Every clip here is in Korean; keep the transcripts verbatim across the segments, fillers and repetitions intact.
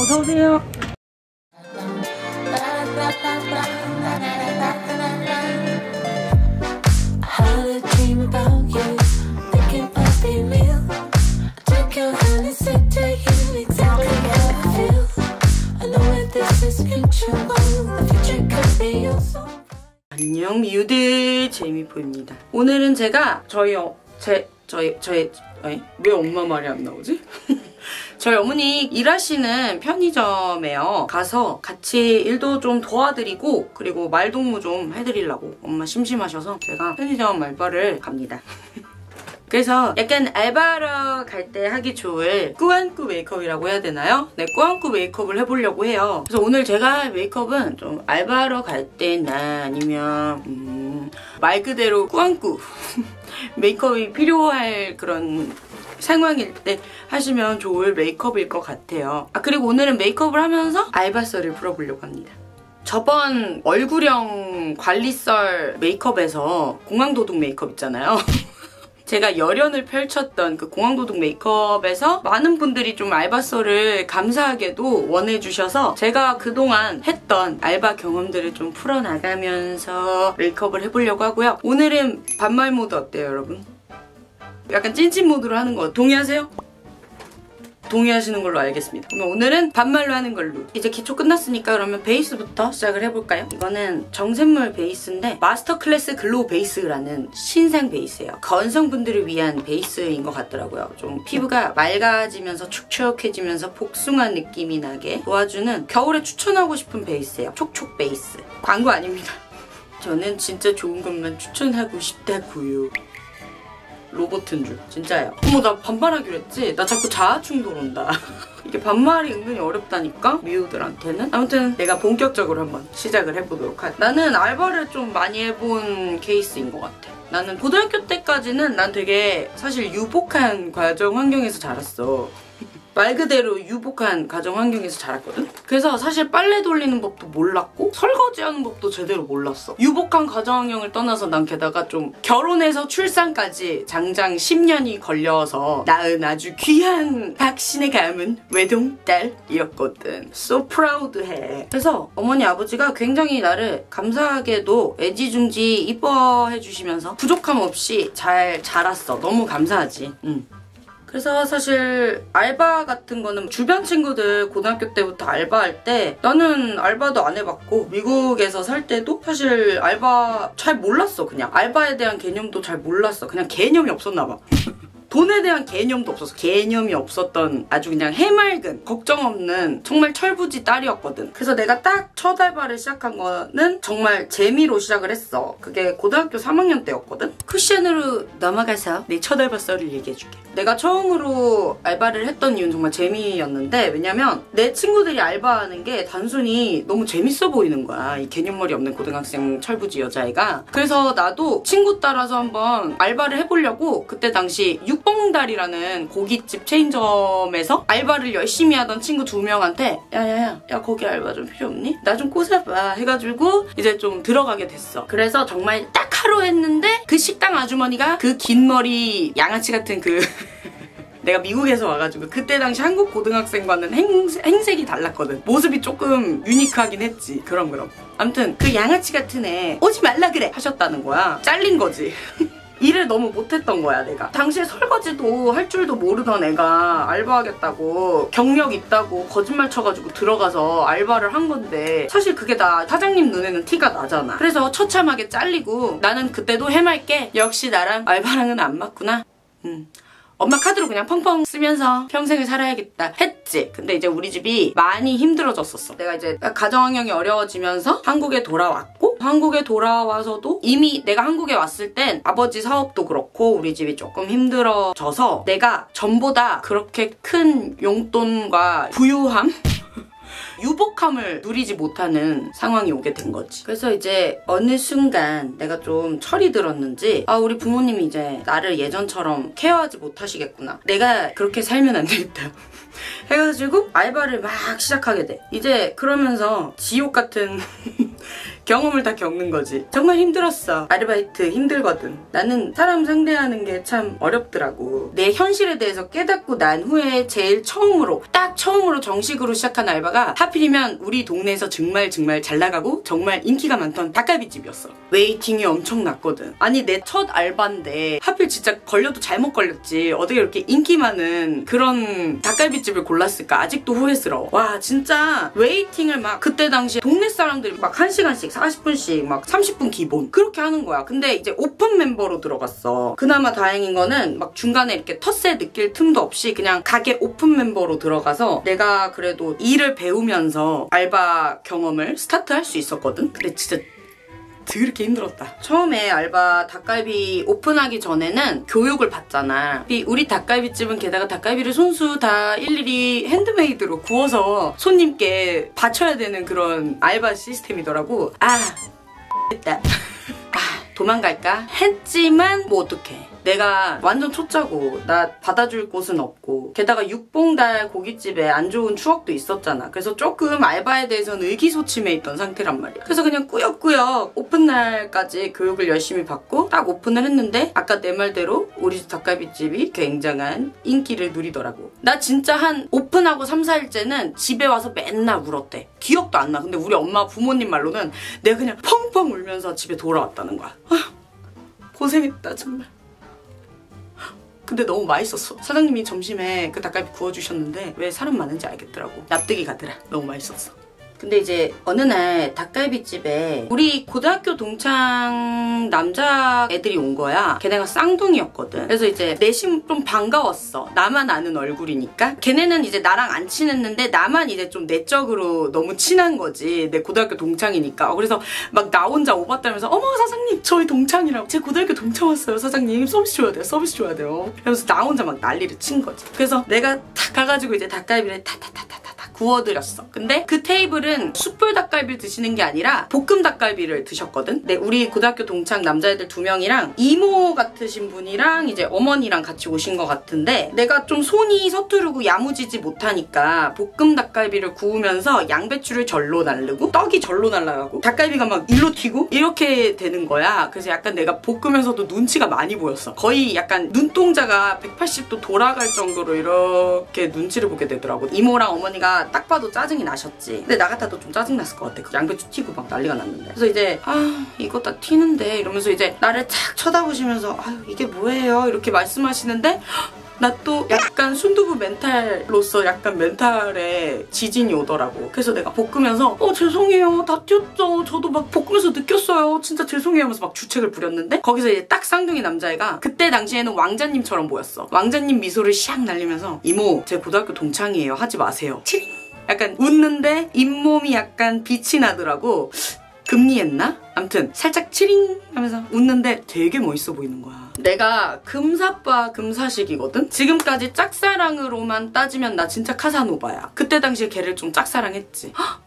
어서오세요. 안녕 미우들, 제이미포입니다. 오늘은 제가 저희 어, 제 저희 저희 아니, 왜 엄마 말이 안 나오지? 저희 어머니 일하시는 편의점에요. 가서 같이 일도 좀 도와드리고 그리고 말동무 좀 해드리려고, 엄마 심심하셔서 제가 편의점 알바를 갑니다. 그래서 약간 알바하러 갈 때 하기 좋을 꾸안꾸 메이크업이라고 해야 되나요? 네, 꾸안꾸 메이크업을 해보려고 해요. 그래서 오늘 제가 할 메이크업은 좀 알바하러 갈 때나 아니면 음, 말 그대로 꾸안꾸 메이크업이 필요할 그런 상황일 때 하시면 좋을 메이크업일 것 같아요. 아, 그리고 오늘은 메이크업을 하면서 알바썰을 풀어보려고 합니다. 저번 얼굴형 관리썰 메이크업에서 공항도둑 메이크업 있잖아요. 제가 열연을 펼쳤던 그 공항도둑 메이크업에서 많은 분들이 좀 알바썰을 감사하게도 원해주셔서 제가 그동안 했던 알바 경험들을 좀 풀어나가면서 메이크업을 해보려고 하고요. 오늘은 반말 모드 어때요, 여러분? 약간 찐찐 모드로 하는 거 동의하세요? 동의하시는 걸로 알겠습니다. 그럼 오늘은 반말로 하는 걸로. 이제 기초 끝났으니까 그러면 베이스부터 시작을 해볼까요? 이거는 정샘물 베이스인데 마스터 클래스 글로우 베이스라는 신상 베이스예요. 건성분들을 위한 베이스인 것 같더라고요. 좀 피부가 맑아지면서 축축해지면서 복숭아 느낌이 나게 도와주는, 겨울에 추천하고 싶은 베이스예요. 촉촉 베이스. 광고 아닙니다. 저는 진짜 좋은 것만 추천하고 싶다고요. 로봇인 줄, 진짜예요. 어머, 나 반말하기로 했지? 나 자꾸 자아충돌 온다. 이게 반말이 은근히 어렵다니까? 미우들한테는? 아무튼 내가 본격적으로 한번 시작을 해보도록 할게. 나는 알바를 좀 많이 해본 케이스인 것 같아. 나는 고등학교 때까지는 난 되게 사실 유복한 가정 환경에서 자랐어. 말 그대로 유복한 가정 환경에서 자랐거든? 그래서 사실 빨래 돌리는 법도 몰랐고 설거지하는 법도 제대로 몰랐어. 유복한 가정 환경을 떠나서 난 게다가 좀 결혼해서 출산까지 장장 십 년이 걸려서 낳은 아주 귀한 박신의 가문 외동딸이었거든. So proud해. 그래서 어머니 아버지가 굉장히 나를 감사하게도 애지중지 이뻐해주시면서 부족함 없이 잘 자랐어. 너무 감사하지. 응. 그래서 사실 알바 같은 거는 주변 친구들 고등학교 때부터 알바할 때, 나는 알바도 안 해봤고 미국에서 살 때도 사실 알바 잘 몰랐어. 그냥 알바에 대한 개념도 잘 몰랐어. 그냥 개념이 없었나 봐. 돈에 대한 개념도 없었어. 개념이 없었던 아주 그냥 해맑은 걱정 없는 정말 철부지 딸이었거든. 그래서 내가 딱 첫 알바를 시작한 거는 정말 재미로 시작을 했어. 그게 고등학교 삼 학년 때였거든. 쿠션으로 넘어가서 내 첫 알바 썰을 얘기해줄게. 내가 처음으로 알바를 했던 이유는 정말 재미였는데, 왜냐면 내 친구들이 알바하는 게 단순히 너무 재밌어 보이는 거야. 이 개념머리 없는 고등학생 철부지 여자애가. 그래서 나도 친구 따라서 한번 알바를 해보려고 그때 당시 육봉달이라는 고깃집 체인점에서 알바를 열심히 하던 친구 두 명한테 야야야 야 거기 알바 좀 필요 없니? 나 좀 꼬셔봐 해가지고 이제 좀 들어가게 됐어. 그래서 정말 딱 하루 했는데 그 식당 아주머니가 그 긴 머리 양아치 같은 그 내가 미국에서 와가지고 그때 당시 한국 고등학생과는 행, 행색이 달랐거든. 모습이 조금 유니크하긴 했지. 그럼 그럼 아무튼 그 양아치 같은 애 오지 말라 그래 하셨다는 거야. 잘린 거지. 일을 너무 못했던 거야, 내가. 당시에 설거지도 할 줄도 모르던 애가 알바하겠다고 경력 있다고 거짓말 쳐가지고 들어가서 알바를 한 건데, 사실 그게 다 사장님 눈에는 티가 나잖아. 그래서 처참하게 잘리고, 나는 그때도 해맑게 역시 나랑 알바랑은 안 맞구나. 음. 엄마 카드로 그냥 펑펑 쓰면서 평생을 살아야겠다 했지. 근데 이제 우리 집이 많이 힘들어졌었어. 내가 이제 가정환경이 어려워지면서 한국에 돌아왔고, 한국에 돌아와서도 이미 내가 한국에 왔을 땐 아버지 사업도 그렇고 우리 집이 조금 힘들어져서 내가 전보다 그렇게 큰 용돈과 부유함? 유복함을 누리지 못하는 상황이 오게 된 거지. 그래서 이제 어느 순간 내가 좀 철이 들었는지, 아, 우리 부모님이 이제 나를 예전처럼 케어하지 못하시겠구나, 내가 그렇게 살면 안 되겠다 해가지고 알바를 막 시작하게 돼. 이제 그러면서 지옥 같은 경험을 다 겪는 거지. 정말 힘들었어. 아르바이트 힘들거든. 나는 사람 상대하는 게 참 어렵더라고. 내 현실에 대해서 깨닫고 난 후에 제일 처음으로 딱 처음으로 정식으로 시작한 알바가 하필이면 우리 동네에서 정말 정말 잘 나가고 정말 인기가 많던 닭갈비집이었어. 웨이팅이 엄청 났거든. 아니 내 첫 알바인데 하필 진짜 걸려도 잘못 걸렸지. 어떻게 이렇게 인기 많은 그런 닭갈비집을 골랐을까. 아직도 후회스러워. 와 진짜 웨이팅을 막 그때 당시 동네 사람들이 막 한 시간씩 사십 분씩 막 삼십 분 기본 그렇게 하는 거야. 근데 이제 오픈 멤버로 들어갔어. 그나마 다행인 거는 막 중간에 이렇게 텃세 느낄 틈도 없이 그냥 가게 오픈 멤버로 들어가서 내가 그래도 일을 배우면서 알바 경험을 스타트할 수 있었거든. 근데 진짜 그렇게 힘들었다. 처음에 알바 닭갈비 오픈하기 전에는 교육을 받잖아. 우리 닭갈비집은 게다가 닭갈비를 손수 다 일일이 핸드메이드로 구워서 손님께 바쳐야 되는 그런 알바 시스템이더라고. 아 됐다. 아 도망갈까? 했지만 뭐 어떡해. 내가 완전 초짜고 나 받아줄 곳은 없고 게다가 육봉달 고깃집에 안 좋은 추억도 있었잖아. 그래서 조금 알바에 대해서는 의기소침해 있던 상태란 말이야. 그래서 그냥 꾸역꾸역 오픈날까지 교육을 열심히 받고 딱 오픈을 했는데 아까 내 말대로 우리 집 닭갈비집이 굉장한 인기를 누리더라고. 나 진짜 한 오픈하고 삼, 사일째는 집에 와서 맨날 울었대. 기억도 안 나. 근데 우리 엄마 부모님 말로는 내가 그냥 펑펑 울면서 집에 돌아왔다는 거야. 아, 고생했다 정말. 근데 너무 맛있었어. 사장님이 점심에 그 닭갈비 구워주셨는데 왜 사람 많은지 알겠더라고. 납득이 가더라. 너무 맛있었어. 근데 이제 어느 날 닭갈비집에 우리 고등학교 동창 남자 애들이 온 거야. 걔네가 쌍둥이였거든. 그래서 이제 내심 좀 반가웠어. 나만 아는 얼굴이니까. 걔네는 이제 나랑 안 친했는데 나만 이제 좀 내적으로 너무 친한 거지. 내 고등학교 동창이니까. 그래서 막 나 혼자 오바따면서 어머 사장님 저희 동창이라고. 제 고등학교 동창 왔어요 사장님. 서비스 줘야 돼요. 서비스 줘야 돼요. 그러면서 나 혼자 막 난리를 친 거지. 그래서 내가 탁 가가지고 이제 닭갈비를 타타타타타 구워드렸어. 근데 그 테이블을 숯불 닭갈비를 드시는 게 아니라 볶음 닭갈비를 드셨거든. 근데 우리 고등학교 동창 남자애들 두 명이랑 이모 같으신 분이랑 이제 어머니랑 같이 오신 것 같은데 내가 좀 손이 서투르고 야무지지 못하니까 볶음 닭갈비를 구우면서 양배추를 절로 날르고 떡이 절로 날라가고 닭갈비가 막 일로 튀고 이렇게 되는 거야. 그래서 약간 내가 볶으면서도 눈치가 많이 보였어. 거의 약간 눈동자가 백팔십 도 돌아갈 정도로 이렇게 눈치를 보게 되더라고. 이모랑 어머니가 딱 봐도 짜증이 나셨지. 근데 나가 다도 좀 짜증났을 것 같아. 양배추 튀고 막 난리가 났는데. 그래서 이제 아 이거 다 튀는데 이러면서 이제 나를 착 쳐다보시면서 아유 이게 뭐예요 이렇게 말씀하시는데 나 또 약간 순두부 멘탈로서 약간 멘탈에 지진이 오더라고. 그래서 내가 볶으면서 어 죄송해요 다 튀었죠. 저도 막 볶으면서 느꼈어요. 진짜 죄송해요 하면서 막 주책을 부렸는데 거기서 이제 딱 쌍둥이 남자애가 그때 당시에는 왕자님처럼 보였어. 왕자님 미소를 샥 날리면서 이모 제 고등학교 동창이에요 하지 마세요. 약간 웃는데 잇몸이 약간 빛이 나더라고. 금리했나? 아무튼 살짝 치링 하면서 웃는데 되게 멋있어 보이는 거야. 내가 금사빠 금사식이거든? 지금까지 짝사랑으로만 따지면 나 진짜 카사노바야. 그때 당시에 걔를 좀 짝사랑했지. 헉!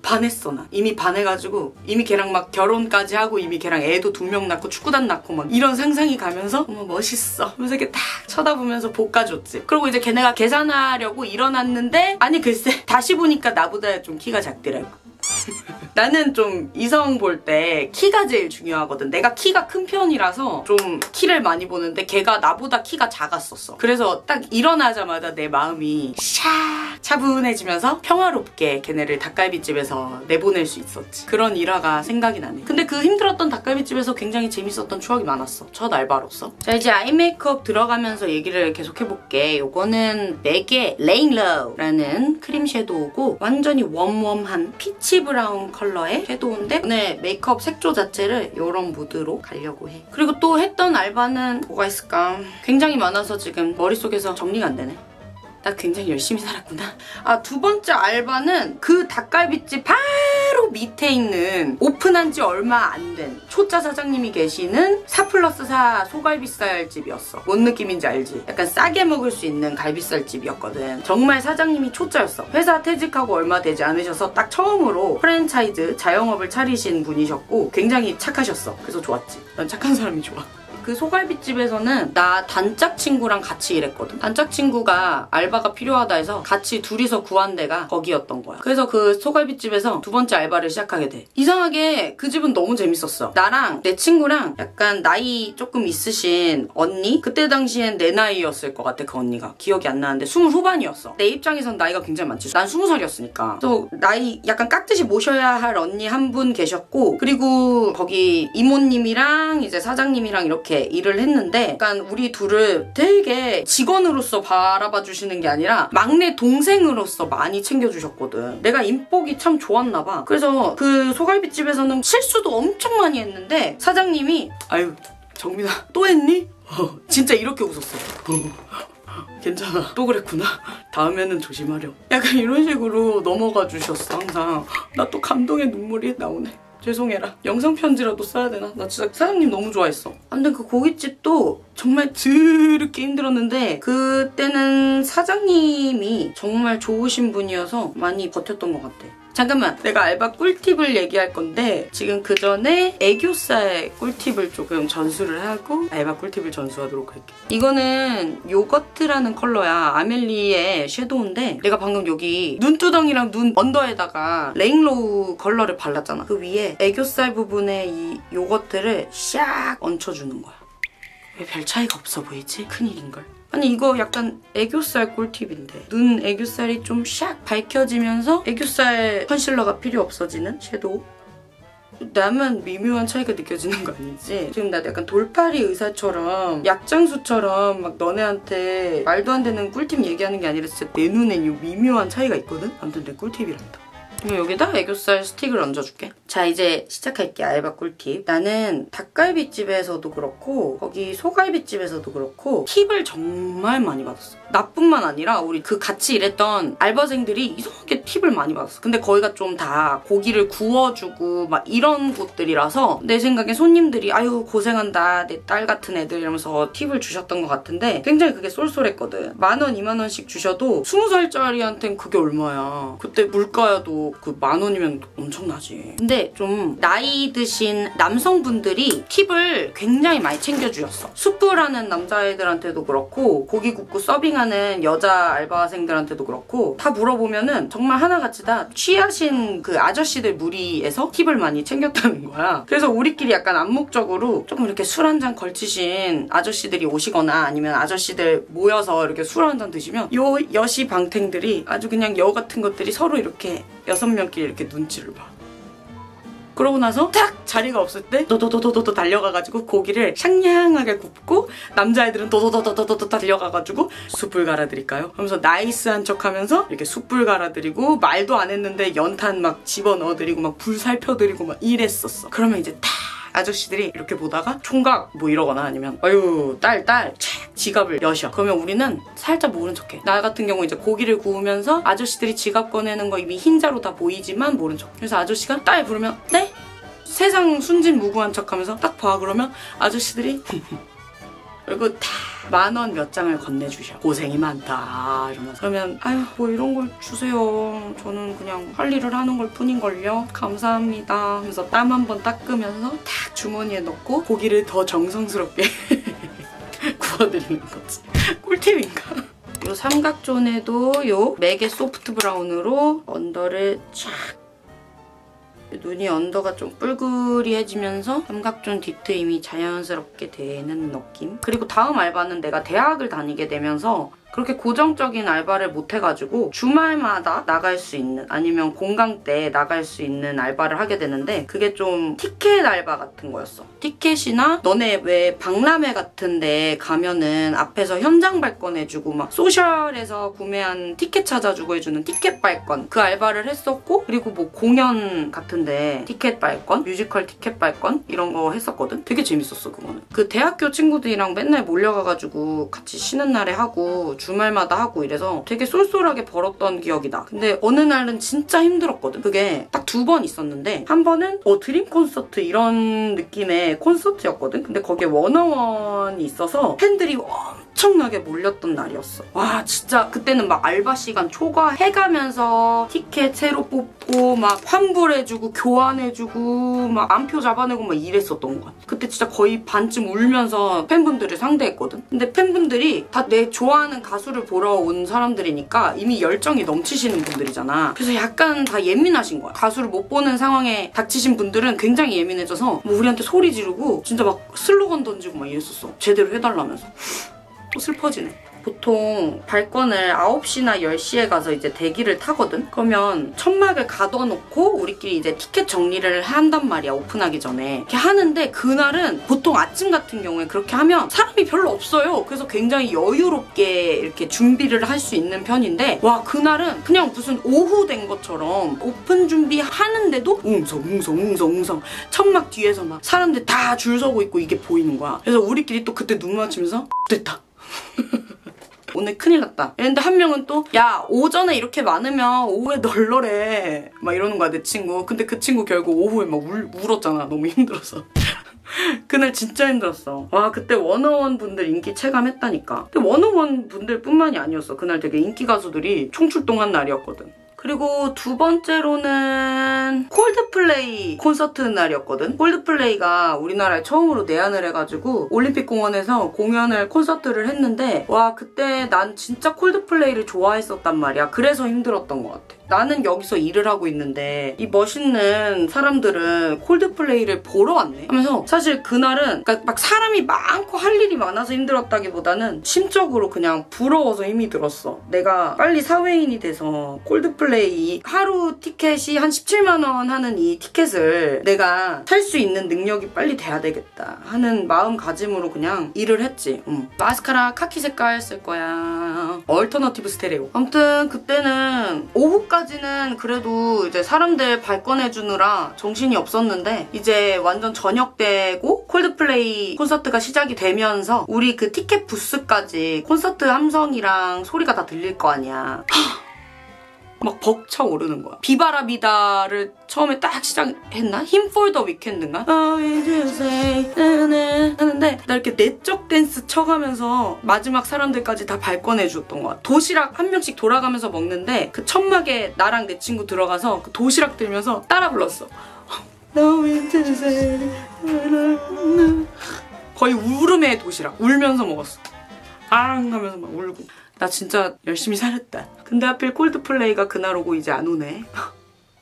반했어 나. 이미 반해가지고 이미 걔랑 막 결혼까지 하고 이미 걔랑 애도 두 명 낳고 축구단 낳고 막 이런 상상이 가면서 어머 멋있어 하면서 이렇게 딱 쳐다보면서 볶아줬지. 그리고 이제 걔네가 계산하려고 일어났는데 아니 글쎄 다시 보니까 나보다 좀 키가 작더라고. 나는 좀 이성 볼 때 키가 제일 중요하거든. 내가 키가 큰 편이라서 좀 키를 많이 보는데 걔가 나보다 키가 작았었어. 그래서 딱 일어나자마자 내 마음이 샤 차분해지면서 평화롭게 걔네를 닭갈비집에서 내보낼 수 있었지. 그런 일화가 생각이 나네. 근데 그 힘들었던 닭갈비집에서 굉장히 재밌었던 추억이 많았어. 첫 알바로서. 자 이제 아이 메이크업 들어가면서 얘기를 계속 해볼게. 요거는 맥의 레인로우라는 크림 섀도우고 완전히 웜웜한 피치 브라운 컬러의 섀도우인데 오늘 메이크업 색조 자체를 이런 무드로 가려고 해. 그리고 또 했던 알바는 뭐가 있을까? 굉장히 많아서 지금 머릿속에서 정리가 안 되네. 나 굉장히 열심히 살았구나. 아, 두 번째 알바는 그 닭갈비집 바로 밑에 있는 오픈한 지 얼마 안 된 초짜 사장님이 계시는 사 플러스 사 소갈비살 집이었어. 뭔 느낌인지 알지? 약간 싸게 먹을 수 있는 갈비살 집이었거든. 정말 사장님이 초짜였어. 회사 퇴직하고 얼마 되지 않으셔서 딱 처음으로 프랜차이즈 자영업을 차리신 분이셨고 굉장히 착하셨어. 그래서 좋았지. 난 착한 사람이 좋아. 그 소갈비집에서는 나 단짝 친구랑 같이 일했거든. 단짝 친구가 알바가 필요하다 해서 같이 둘이서 구한 데가 거기였던 거야. 그래서 그 소갈비집에서 두 번째 알바를 시작하게 돼. 이상하게 그 집은 너무 재밌었어. 나랑 내 친구랑 약간 나이 조금 있으신 언니? 그때 당시엔 내 나이였을 것 같아. 그 언니가 기억이 안 나는데 스물 후반이었어. 내 입장에선 나이가 굉장히 많지. 난 스무 살이었으니까. 또 나이 약간 깍듯이 모셔야 할 언니 한 분 계셨고, 그리고 거기 이모님이랑 이제 사장님이랑 이렇게 일을 했는데 약간 우리 둘을 되게 직원으로서 바라봐 주시는 게 아니라 막내 동생으로서 많이 챙겨주셨거든. 내가 인복이 참 좋았나 봐. 그래서 그 소갈비집에서는 실수도 엄청 많이 했는데 사장님이 아유 정민아 또 했니? 어, 진짜 이렇게 웃었어. 어. 괜찮아. 또 그랬구나. 다음에는 조심하렴. 약간 이런 식으로 넘어가 주셨어, 항상. 나 또 감동의 눈물이 나오네. 죄송해라. 영상편지라도 써야 되나? 나 진짜 사장님 너무 좋아했어. 근데 그 고깃집도 정말 드럽게 힘들었는데 그때는 사장님이 정말 좋으신 분이어서 많이 버텼던 것 같아. 잠깐만, 내가 알바 꿀팁을 얘기할 건데 지금 그 전에 애교살 꿀팁을 조금 전수를 하고 알바 꿀팁을 전수하도록 할게요. 이거는 요거트라는 컬러야. 아멜리의 섀도우인데 내가 방금 여기 눈두덩이랑 눈 언더에다가 레잉로우 컬러를 발랐잖아. 그 위에 애교살 부분에 이 요거트를 샥 얹혀주는 거야. 왜 별 차이가 없어 보이지? 큰일인걸. 아니 이거 약간 애교살 꿀팁인데 눈 애교살이 좀 샥 밝혀지면서 애교살 컨실러가 필요 없어지는 섀도우? 나만 미묘한 차이가 느껴지는 거 아니지? 지금 나 약간 돌팔이 의사처럼 약장수처럼 막 너네한테 말도 안 되는 꿀팁 얘기하는 게 아니라 진짜 내 눈엔 이 미묘한 차이가 있거든? 아무튼 내 꿀팁이란다. 여기다 애교살 스틱을 얹어줄게. 자 이제 시작할게. 알바 꿀팁. 나는 닭갈비집에서도 그렇고 거기 소갈비집에서도 그렇고 팁을 정말 많이 받았어. 나뿐만 아니라 우리 그 같이 일했던 알바생들이 이상하게 팁을 많이 받았어. 근데 거기가 좀 다 고기를 구워주고 막 이런 곳들이라서 내 생각에 손님들이 아유 고생한다 내 딸 같은 애들 이러면서 팁을 주셨던 것 같은데 굉장히 그게 쏠쏠했거든. 만 원, 이만 원씩 주셔도 스무 살짜리한텐 그게 얼마야. 그때 물가여도 그 만 원이면 엄청나지. 근데 좀 나이 드신 남성분들이 팁을 굉장히 많이 챙겨주셨어. 수프라는 남자애들한테도 그렇고 고기 굽고 서빙하는 여자 알바생들한테도 그렇고 다 물어보면은 정말 하나같이 다 취하신 그 아저씨들 무리에서 팁을 많이 챙겼다는 거야. 그래서 우리끼리 약간 암묵적으로 조금 이렇게 술 한 잔 걸치신 아저씨들이 오시거나 아니면 아저씨들 모여서 이렇게 술 한 잔 드시면 요 여시 방탱들이 아주 그냥 여 같은 것들이 서로 이렇게 여섯 명끼리 이렇게 눈치를 봐. 그러고 나서 탁! 자리가 없을 때 도도도도도 달려가가지고 고기를 샹냥하게 굽고 남자애들은 도도도도도도 달려가가지고 숯불 갈아드릴까요? 하면서 나이스한 척하면서 이렇게 숯불 갈아드리고 말도 안 했는데 연탄 막 집어넣어드리고 막 불 살펴드리고 막 이랬었어. 그러면 이제 탁! 아저씨들이 이렇게 보다가 총각 뭐 이러거나 아니면 아유 딸 딸 지갑을 여셔. 그러면 우리는 살짝 모른 척해. 나 같은 경우 이제 고기를 구우면서 아저씨들이 지갑 꺼내는 거 이미 흰자로 다 보이지만 모른 척. 그래서 아저씨가 딸 부르면 네? 세상 순진무구한 척하면서 딱 봐. 그러면 아저씨들이 그리고 다 만 원 몇 장을 건네주셔. 고생이 많다 이러면서. 그러면 아유 뭐 이런 걸 주세요. 저는 그냥 할 일을 하는 걸 뿐인걸요. 감사합니다 하면서 땀 한 번 닦으면서 딱 주머니에 넣고 고기를 더 정성스럽게 구워드리는 거지. 꿀팁인가? 요 삼각존에도 요 맥의 소프트 브라운으로 언더를 쫙. 눈이 언더가 좀 뿔그리해지면서 삼각존 뒤트임이 자연스럽게 되는 느낌? 그리고 다음 알바는 내가 대학을 다니게 되면서 그렇게 고정적인 알바를 못해가지고 주말마다 나갈 수 있는 아니면 공강 때 나갈 수 있는 알바를 하게 되는데 그게 좀 티켓 알바 같은 거였어. 티켓이나 너네 왜 박람회 같은 데 가면은 앞에서 현장 발권해주고 막 소셜에서 구매한 티켓 찾아주고 해주는 티켓 발권 그 알바를 했었고 그리고 뭐 공연 같은 데 티켓 발권 뮤지컬 티켓 발권 이런 거 했었거든. 되게 재밌었어 그거는. 그 대학교 친구들이랑 맨날 몰려가가지고 같이 쉬는 날에 하고 주말마다 하고 이래서 되게 쏠쏠하게 벌었던 기억이다. 근데 어느 날은 진짜 힘들었거든. 그게 딱 두 번 있었는데 한 번은 어 드림 콘서트 이런 느낌의 콘서트였거든. 근데 거기에 워너원이 있어서 팬들이 엄청 엄청나게 몰렸던 날이었어. 와 진짜 그때는 막 알바 시간 초과해가면서 티켓 새로 뽑고 막 환불해주고 교환해주고 막 암표 잡아내고 막 이랬었던 것 같아. 그때 진짜 거의 반쯤 울면서 팬분들을 상대했거든. 근데 팬분들이 다 내 좋아하는 가수를 보러 온 사람들이니까 이미 열정이 넘치시는 분들이잖아. 그래서 약간 다 예민하신 거야. 가수를 못 보는 상황에 닥치신 분들은 굉장히 예민해져서 뭐 우리한테 소리 지르고 진짜 막 슬로건 던지고 막 이랬었어. 제대로 해달라면서. 또 슬퍼지네. 보통 발권을 아홉 시나 열 시에 가서 이제 대기를 타거든? 그러면 천막을 가둬놓고 우리끼리 이제 티켓 정리를 한단 말이야, 오픈하기 전에. 이렇게 하는데 그날은 보통 아침 같은 경우에 그렇게 하면 사람이 별로 없어요. 그래서 굉장히 여유롭게 이렇게 준비를 할 수 있는 편인데, 와, 그날은 그냥 무슨 오후 된 것처럼 오픈 준비하는데도 웅성웅성웅성웅성 천막 뒤에서 막 사람들 다 줄 서고 있고 이게 보이는 거야. 그래서 우리끼리 또 그때 눈 맞추면서 됐다. 오늘 큰일 났다. 그런데 한 명은 또 야 오전에 이렇게 많으면 오후에 널널해 막 이러는 거야 내 친구. 근데 그 친구 결국 오후에 막 울, 울었잖아. 너무 힘들어서. 그날 진짜 힘들었어. 와 그때 워너원 분들 인기 체감했다니까. 근데 워너원 분들 뿐만이 아니었어. 그날 되게 인기 가수들이 총출동한 날이었거든. 그리고 두 번째로는 콜드플레이 콘서트 날이었거든. 콜드플레이가 우리나라에 처음으로 내한을 해가지고 올림픽공원에서 공연을 콘서트를 했는데 와 그때 난 진짜 콜드플레이를 좋아했었단 말이야. 그래서 힘들었던 것 같아. 나는 여기서 일을 하고 있는데 이 멋있는 사람들은 콜드플레이를 보러 왔네 하면서 사실 그날은 그러니까 막 사람이 많고 할 일이 많아서 힘들었다기보다는 심적으로 그냥 부러워서 힘이 들었어. 내가 빨리 사회인이 돼서 콜드플레이 이 하루 티켓이 한 십칠만 원 하는 이 티켓을 내가 살 수 있는 능력이 빨리 돼야 되겠다 하는 마음가짐으로 그냥 일을 했지. 응. 마스카라 카키 색깔 쓸 거야. 얼터너티브 스테레오. 아무튼 그때는 오후까지는 그래도 이제 사람들 발권해주느라 정신이 없었는데 이제 완전 저녁 되고 콜드플레이 콘서트가 시작이 되면서 우리 그 티켓 부스까지 콘서트 함성이랑 소리가 다 들릴 거 아니야. 막 벅차오르는 거야. 비바라비다를 처음에 딱 시작했나? 힘 for the weekend인가? 하는데 나 이렇게 내적 댄스 쳐가면서 마지막 사람들까지 다 발권해줬던 거야. 도시락 한 명씩 돌아가면서 먹는데 그 천막에 나랑 내 친구 들어가서 그 도시락 들면서 따라 불렀어. 거의 울음의 도시락. 울면서 먹었어. 아랑 하면서 막 울고. 나 진짜 열심히 살았다. 근데 하필 콜드플레이가 그날 오고 이제 안 오네.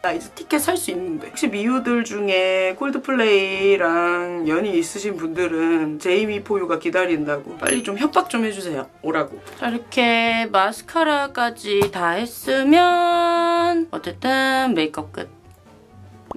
나 이제 티켓 살 수 있는데. 혹시 미우들 중에 콜드플레이랑 연이 있으신 분들은 제이미포유가 기다린다고 빨리 좀 협박 좀 해주세요. 오라고. 자, 이렇게 마스카라까지 다 했으면 어쨌든 메이크업 끝.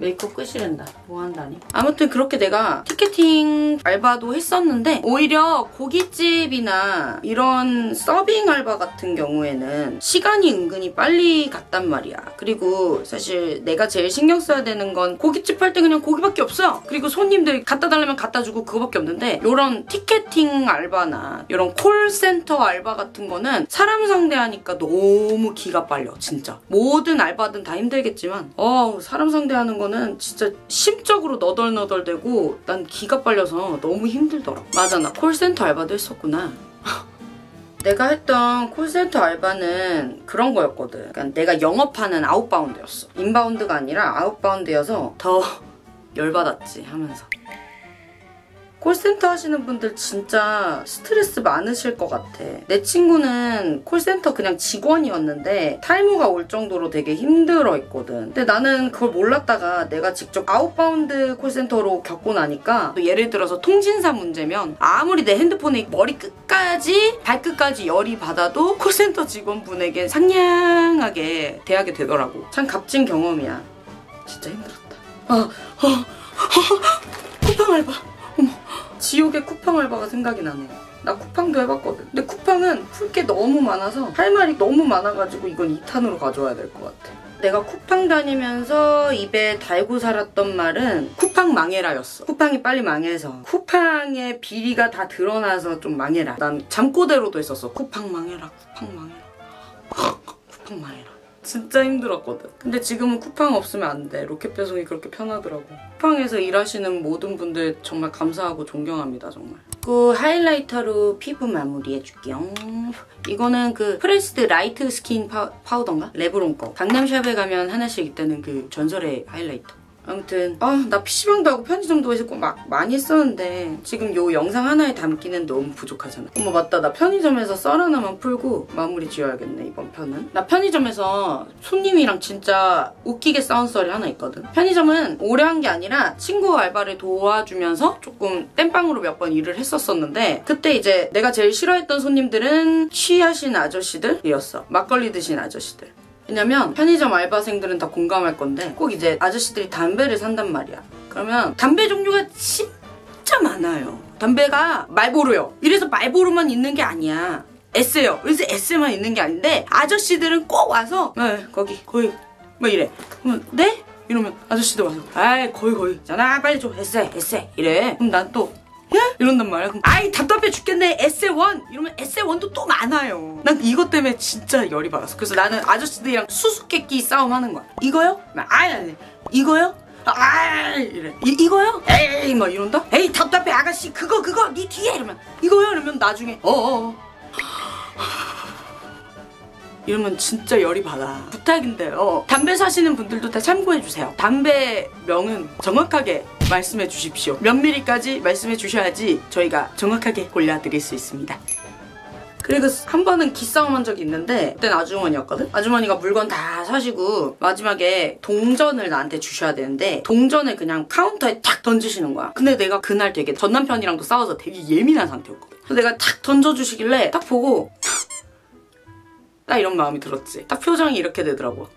메이크업 끝이란다. 뭐 한다니? 아무튼 그렇게 내가 티켓팅 알바도 했었는데 오히려 고깃집이나 이런 서빙 알바 같은 경우에는 시간이 은근히 빨리 갔단 말이야. 그리고 사실 내가 제일 신경 써야 되는 건 고깃집 할 때 그냥 고기밖에 없어. 그리고 손님들 갖다 달라면 갖다 주고 그거밖에 없는데 이런 티켓팅 알바나 이런 콜센터 알바 같은 거는 사람 상대하니까 너무 기가 빨려. 진짜. 모든 알바든 다 힘들겠지만 어우 사람 상대하는 건 는 진짜 심적으로 너덜너덜되고 난 기가 빨려서 너무 힘들더라. 맞아 나 콜센터 알바도 했었구나. 내가 했던 콜센터 알바는 그런 거였거든. 그러니까 내가 영업하는 아웃바운드였어. 인바운드가 아니라 아웃바운드여서 더 열받았지 하면서. 콜센터 하시는 분들 진짜 스트레스 많으실 것 같아. 내 친구는 콜센터 그냥 직원이었는데 탈모가 올 정도로 되게 힘들어 했거든. 근데 나는 그걸 몰랐다가 내가 직접 아웃바운드 콜센터로 겪고 나니까 또 예를 들어서 통신사 문제면 아무리 내 핸드폰에 머리 끝까지 발끝까지 열이 받아도 콜센터 직원분에게 상냥하게 대하게 되더라고. 참 값진 경험이야. 진짜 힘들었다. 아, 아, 아, 쿠팡 알바. 어머, 지옥의 쿠팡 알바가 생각이 나네. 나 쿠팡도 해봤거든. 근데 쿠팡은 풀 게 너무 많아서 할 말이 너무 많아가지고 이건 이 탄으로 가져와야 될 것 같아. 내가 쿠팡 다니면서 입에 달고 살았던 말은 쿠팡 망해라였어. 쿠팡이 빨리 망해서 쿠팡의 비리가 다 드러나서 좀 망해라. 난 잠꼬대로도 했었어. 쿠팡 망해라, 쿠팡 망해라, 쿠팡 망해라. 진짜 힘들었거든. 근데 지금은 쿠팡 없으면 안 돼. 로켓 배송이 그렇게 편하더라고. 쿠팡에서 일하시는 모든 분들 정말 감사하고 존경합니다, 정말. 그 하이라이터로 피부 마무리해줄게요. 이거는 그 프레스드 라이트 스킨 파, 파우더인가? 레브론 거. 강남샵에 가면 하나씩 있다는 그 전설의 하이라이터. 아무튼 아, 나 피씨방도 하고 편의점도 해서 막 많이 했었는데 지금 요 영상 하나에 담기는 너무 부족하잖아. 어머 맞다, 나 편의점에서 썰 하나만 풀고 마무리 지어야겠네 이번 편은. 나 편의점에서 손님이랑 진짜 웃기게 싸운 썰이 하나 있거든. 편의점은 오래 한 게 아니라 친구 알바를 도와주면서 조금 땜빵으로 몇 번 일을 했었었는데, 그때 이제 내가 제일 싫어했던 손님들은 취하신 아저씨들이었어. 막걸리 드신 아저씨들. 왜냐면 편의점 알바생들은 다 공감할 건데, 꼭 이제 아저씨들이 담배를 산단 말이야. 그러면 담배 종류가 진짜 많아요. 담배가 말보로요. 이래서 말보로만 있는 게 아니야. S요. 그래서 S만 있는 게 아닌데 아저씨들은 꼭 와서 네, 거기 거기 막 이래. 그러면 네? 이러면 아저씨도 와서 아이 거기 거기 잖아 빨리 줘 S에 S에 이래. 그럼 난 또 예? 이런단 말이야. 그럼 아이 답답해 죽겠네 에스원 이러면 에스원도 또 많아요. 난 이것 때문에 진짜 열이 받았어. 그래서 나는 아저씨들이랑 수수께끼 싸움 하는 거야. 이거요? 아이 아니 이거요? 아이 이래. 이, 이거요? 에이 막 이런다? 에이 답답해 아가씨 그거 그거 니 뒤에 이러면 이거요? 이러면 나중에 어어 이러면 진짜 열이 받아. 부탁인데요, 담배 사시는 분들도 다 참고해주세요. 담배 명은 정확하게 말씀해 주십시오. 몇 미리까지 말씀해 주셔야지 저희가 정확하게 골라드릴 수 있습니다. 그리고 한 번은 기싸움 한 적이 있는데, 그땐 아주머니였거든? 아주머니가 물건 다 사시고 마지막에 동전을 나한테 주셔야 되는데 동전을 그냥 카운터에 탁 던지시는 거야. 근데 내가 그날 되게 전 남편이랑도 싸워서 되게 예민한 상태였거든. 그래서 내가 탁 던져주시길래 딱 보고 딱 이런 마음이 들었지. 딱 표정이 이렇게 되더라고.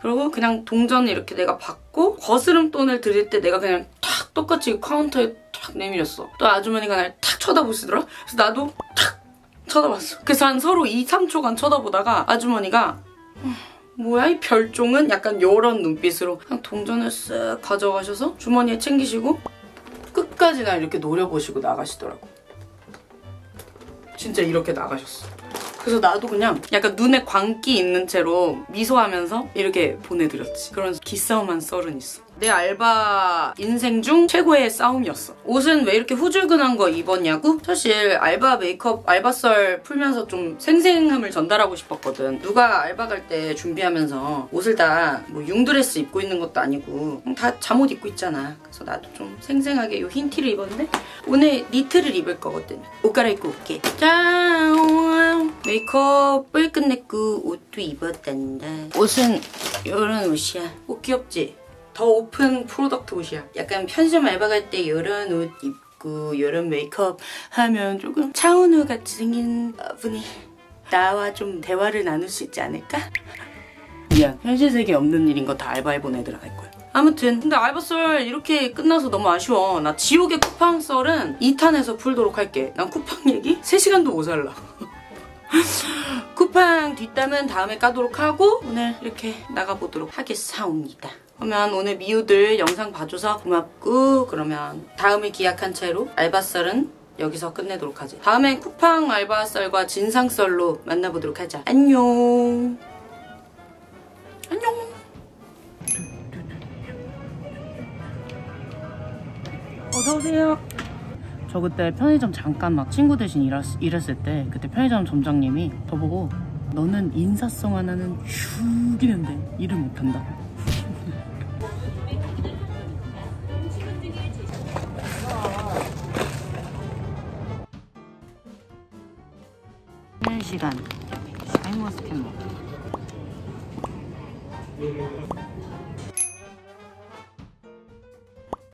그리고 그냥 동전을 이렇게 내가 받고 거스름돈을 드릴 때 내가 그냥 탁 똑같이 카운터에 탁 내밀었어. 또 아주머니가 날 탁 쳐다보시더라. 그래서 나도 탁 쳐다봤어. 그래서 한 서로 이, 삼 초간 쳐다보다가 아주머니가 뭐야 이 별종은? 약간 요런 눈빛으로 그냥 동전을 쓱 가져가셔서 주머니에 챙기시고 끝까지 날 이렇게 노려보시고 나가시더라고. 진짜 이렇게 나가셨어. 그래서 나도 그냥 약간 눈에 광기 있는 채로 미소하면서 이렇게 보내드렸지. 그런 기싸움한 썰은 있어. 내 알바 인생 중 최고의 싸움이었어. 옷은 왜 이렇게 후줄근한 거 입었냐고? 사실 알바 메이크업, 알바 썰 풀면서 좀 생생함을 전달하고 싶었거든. 누가 알바 갈 때 준비하면서 옷을 다 뭐 융드레스 입고 있는 것도 아니고 다 잠옷 입고 있잖아. 그래서 나도 좀 생생하게 요 흰 티를 입었는데 오늘 니트를 입을 거거든. 옷 갈아입고 올게. 짠! 메이크업을 끝냈고 옷도 입었단다. 옷은 요런 옷이야. 옷 귀엽지? 더 오픈 프로덕트 옷이야. 약간 편의점 알바 갈 때 이런 옷 입고 이런 메이크업 하면 조금 차은우 같이 생긴 분이 나와 좀 대화를 나눌 수 있지 않을까? 미안, 현실 세계에 없는 일인 거 다 알바 해본 애들 알 거야. 아무튼 근데 알바 썰 이렇게 끝나서 너무 아쉬워. 나 지옥의 쿠팡 썰은 이 탄에서 풀도록 할게. 난 쿠팡 얘기 세 시간도 못 살라. 쿠팡 뒷담은 다음에 까도록 하고 오늘 이렇게 나가보도록 하겠사옵니다. 그러면 오늘 미우들 영상 봐줘서 고맙고, 그러면 다음을 기약한 채로 알바썰은 여기서 끝내도록 하지. 다음엔 쿠팡 알바썰과 진상썰로 만나보도록 하자. 안녕. 안녕. 어서오세요. 저 그때 편의점 잠깐 막 친구 대신 일하, 일했을 때 그때 편의점 점장님이 저보고 너는 인사성 하나는 죽이는데 일을 못한다. 시간, 샤이머 스캔머.